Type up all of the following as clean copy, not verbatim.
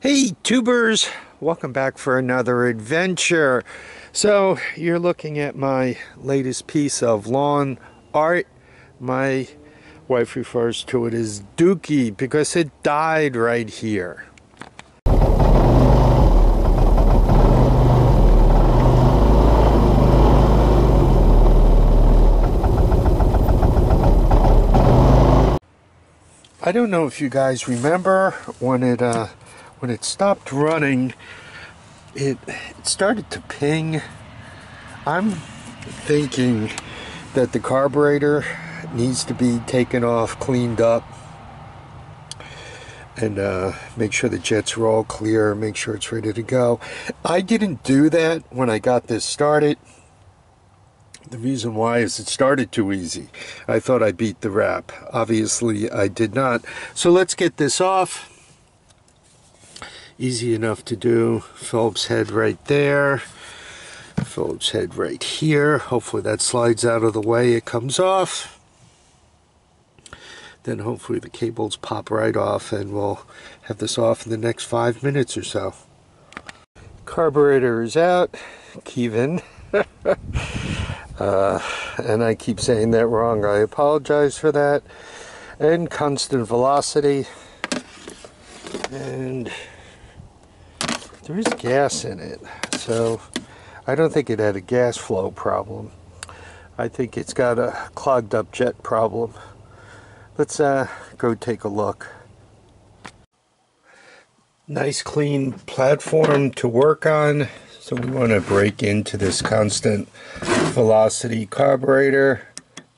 Hey tubers, welcome back for another adventure. So you're looking at my latest piece of lawn art. My wife refers to it as Dookie because it died right here. I don't know if you guys remember when it stopped running, it started to ping. I'm thinking that the carburetor needs to be taken off, cleaned up, and make sure the jets are all clear, make sure it's ready to go. I didn't do that when I got this started. The reason why is it started too easy. I thought I beat the rap. Obviously, I did not. So let's get this off. Easy enough to do. Phillips head right there. Phillips head right here. Hopefully that slides out of the way. It comes off. Then hopefully the cables pop right off and we'll have this off in the next 5 minutes or so. Carburetor is out. Kievan. And I keep saying that wrong. I apologize for that. And constant velocity. And there is gas in it, so I don't think it had a gas flow problem. I think it's got a clogged up jet problem. Let's go take a look. Nice clean platform to work on. So we want to break into this constant velocity carburetor,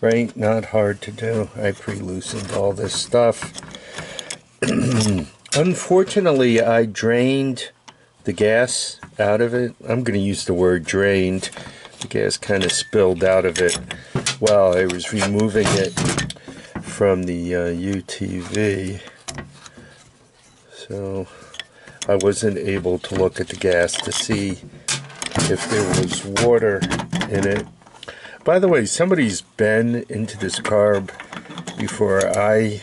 right? Not hard to do. I pre-loosened all this stuff. Unfortunately, I drained the gas out of it. I'm going to use the word drained. The gas kind of spilled out of it while I was removing it from the UTV. So I wasn't able to look at the gas to see if there was water in it. By the way, somebody's been into this carb before I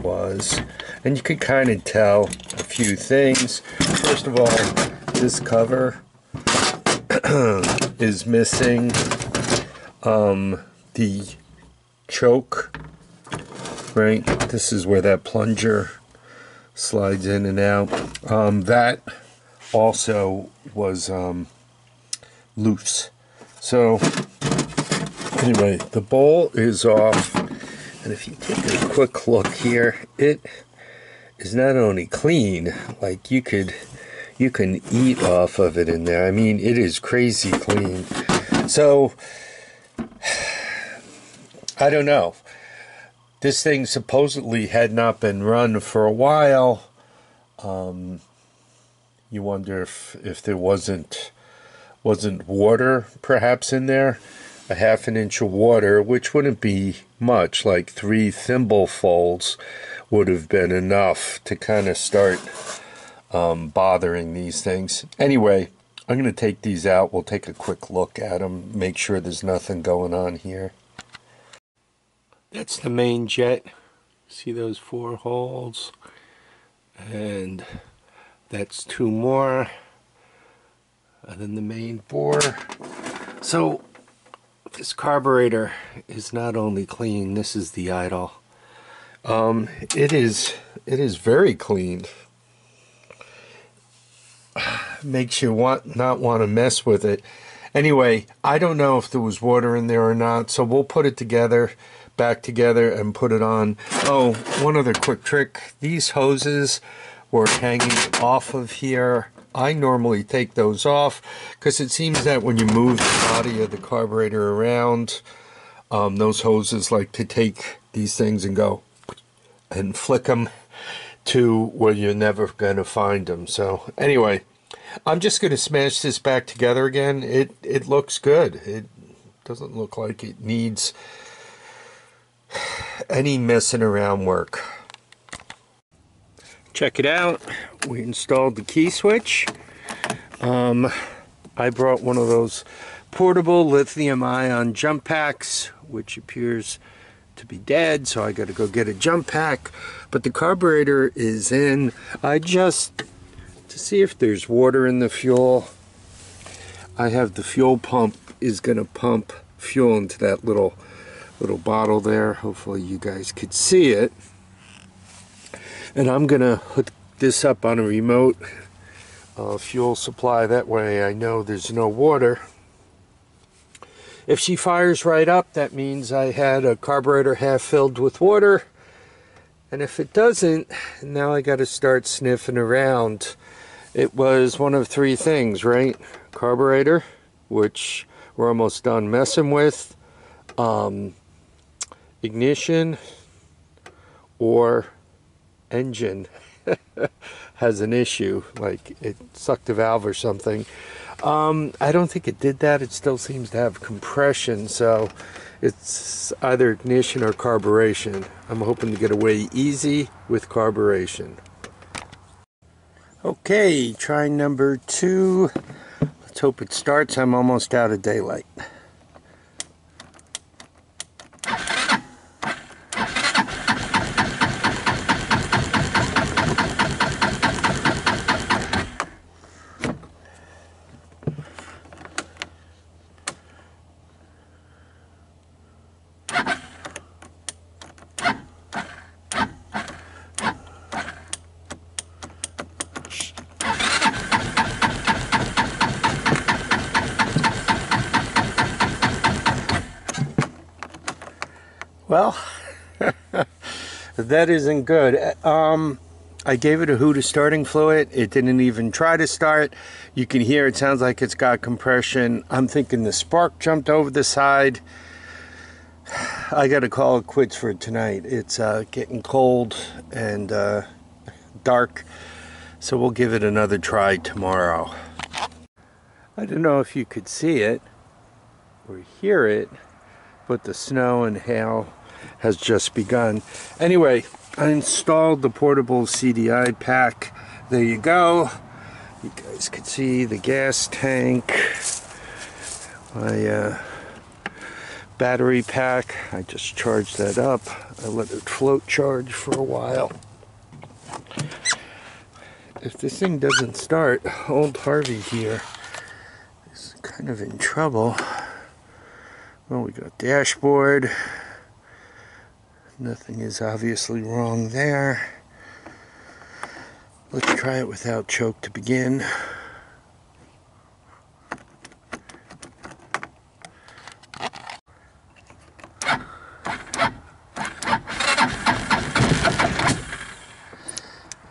was, and you could kind of tell a few things. First of all, this cover is missing. The choke, right? This is where that plunger slides in and out. That also was loose. So anyway, the bowl is off. And if you take a quick look here, it is not only clean, like you can eat off of it in there. I mean, it is crazy clean. So I don't know. This thing supposedly had not been run for a while. You wonder if there wasn't water perhaps in there. A half an inch of water, which wouldn't be much, like 3 thimble folds would have been enough to kind of start bothering these things. Anyway, I'm going to take these out. We'll take a quick look at them, make sure there's nothing going on here. That's the main jet. See those 4 holes? And that's 2 more. And then the main bore. So this carburetor is not only clean, this is the idle. It is very clean. Makes you not want to mess with it. Anyway, I don't know if there was water in there or not, so we'll put it together, back together, and put it on. Oh, one other quick trick. These hoses were hanging off of here. I normally take those off because it seems that when you move the body of the carburetor around, those hoses like to take these things and go and flick them to where you're never going to find them. So anyway, I'm just going to smash this back together again. It looks good. It doesn't look like it needs any messing around work. Check it out. We installed the key switch. I brought one of those portable lithium-ion jump packs, which appears to be dead, so I got to go get a jump pack. But the carburetor is in. I just to see if there's water in the fuel. I have the fuel pump is going to pump fuel into that little bottle there. Hopefully you guys could see it. And I'm going to hook this up on a remote fuel supply. That way I know there's no water. If she fires right up, that means I had a carburetor half filled with water. And if it doesn't, now I got to start sniffing around. It was one of three things, right? Carburetor, which we're almost done messing with, ignition, or engine has an issue, like it sucked a valve or something. I don't think it did that. It still seems to have compression, so it's either ignition or carburation. I'm hoping to get away easy with carburation. Okay, try number two. Let's hope it starts. I'm almost out of daylight. Well, that isn't good. I gave it a Huda starting fluid. It didn't even try to start. You can hear it sounds like it's got compression. I'm thinking the spark jumped over the side. I got to call it quits for tonight. It's getting cold and dark, so we'll give it another try tomorrow. I don't know if you could see it or hear it, but the snow and hail has just begun. Anyway, I installed the portable CDI pack. There you go. You guys could see the gas tank, my battery pack. I just charged that up. I let it float charge for a while. If this thing doesn't start, old Harvey here is kind of in trouble. Well, we got dashboard. Nothing is obviously wrong there. Let's try it without choke to begin.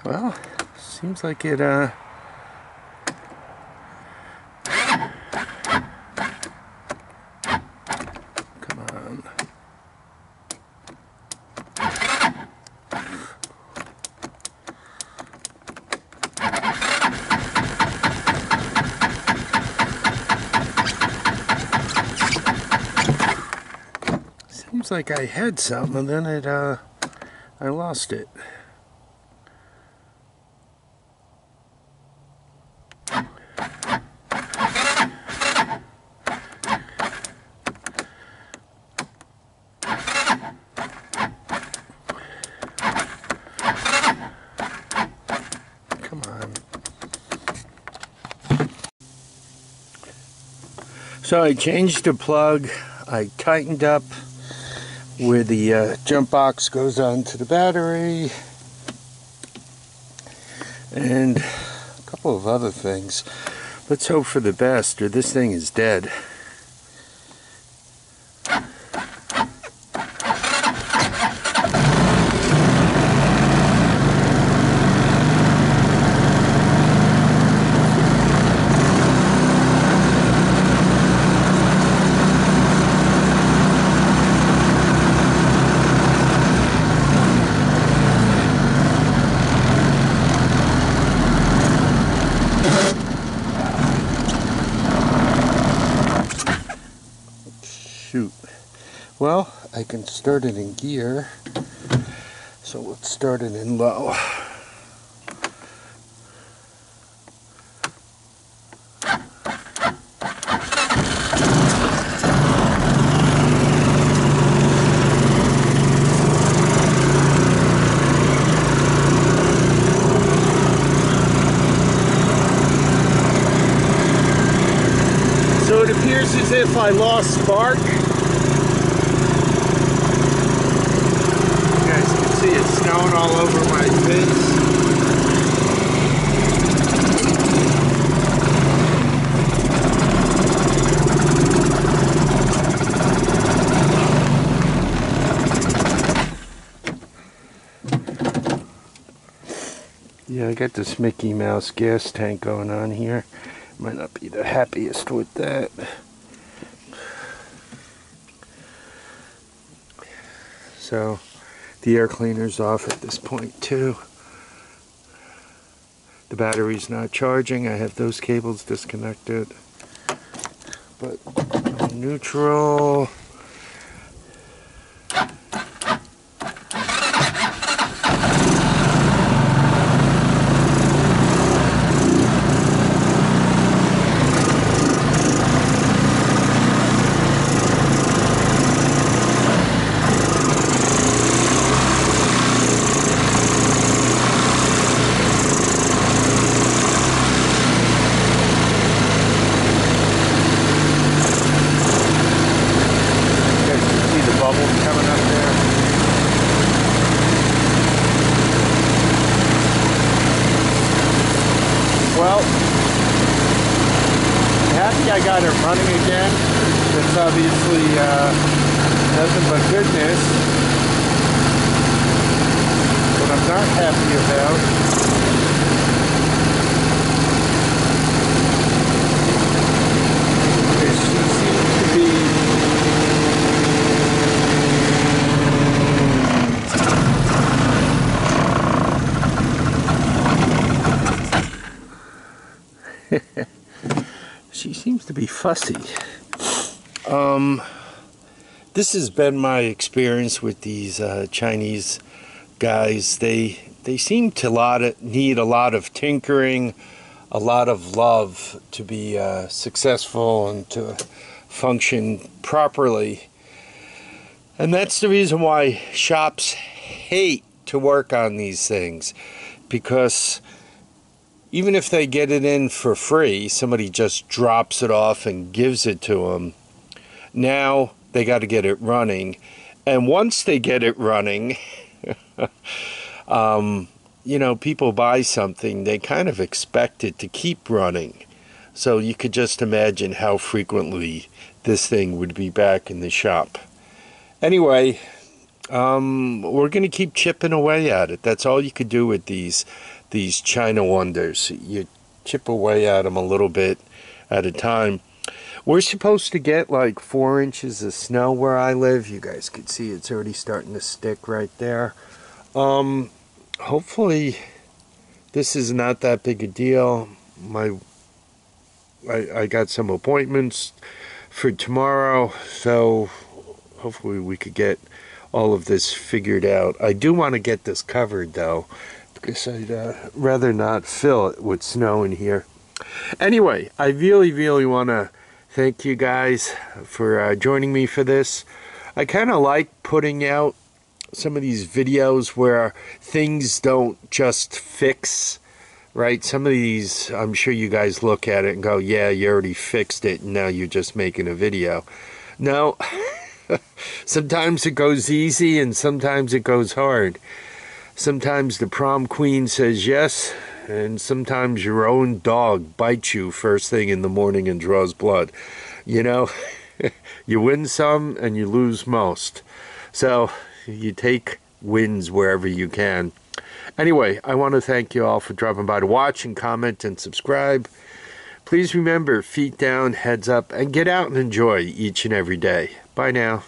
Well, seems like it seems like I had something and then it I lost it. Come on. So I changed the plug, I tightened up where the jump box goes on to the battery and a couple of other things. Let's hope for the best or this thing is dead. Well, I can start it in gear, so let's start it in low. appears as if I lost spark. You guys can see it snowing all over my face. Yeah, I got this Mickey Mouse gas tank going on here. Might not be the happiest with that. So the air cleaner's off at this point too. The battery's not charging. I have those cables disconnected. But I'm neutral. I got her running again. That's obviously nothing but goodness. What I'm not happy about is she seems to be fussy. This has been my experience with these Chinese guys. They seem to need a lot of tinkering, a lot of love to be successful and to function properly. And that's the reason why shops hate to work on these things, because even if they get it in for free, somebody just drops it off and gives it to them. Now they got to get it running. And once they get it running, you know, people buy something, they kind of expect it to keep running. So you could just imagine how frequently this thing would be back in the shop. Anyway, we're going to keep chipping away at it. That's all you could do with these China wonders. You chip away at them a little bit at a time. We're supposed to get like 4 inches of snow where I live. You guys could see it's already starting to stick right there. Hopefully this is not that big a deal. I got some appointments for tomorrow, so hopefully we could get all of this figured out. I do want to get this covered though, because I'd rather not fill it with snow in here. Anyway, I really want to thank you guys for joining me for this. I kind of like putting out some of these videos where things don't just fix, right? Some of these, I'm sure you guys look at it and go, yeah, you already fixed it and now you're just making a video. No, sometimes it goes easy and sometimes it goes hard. Sometimes the prom queen says yes, and sometimes your own dog bites you first thing in the morning and draws blood. You know, you win some and you lose most. So you take wins wherever you can. Anyway, I want to thank you all for dropping by to watch and comment and subscribe. Please remember, feet down, heads up, and get out and enjoy each and every day. Bye now.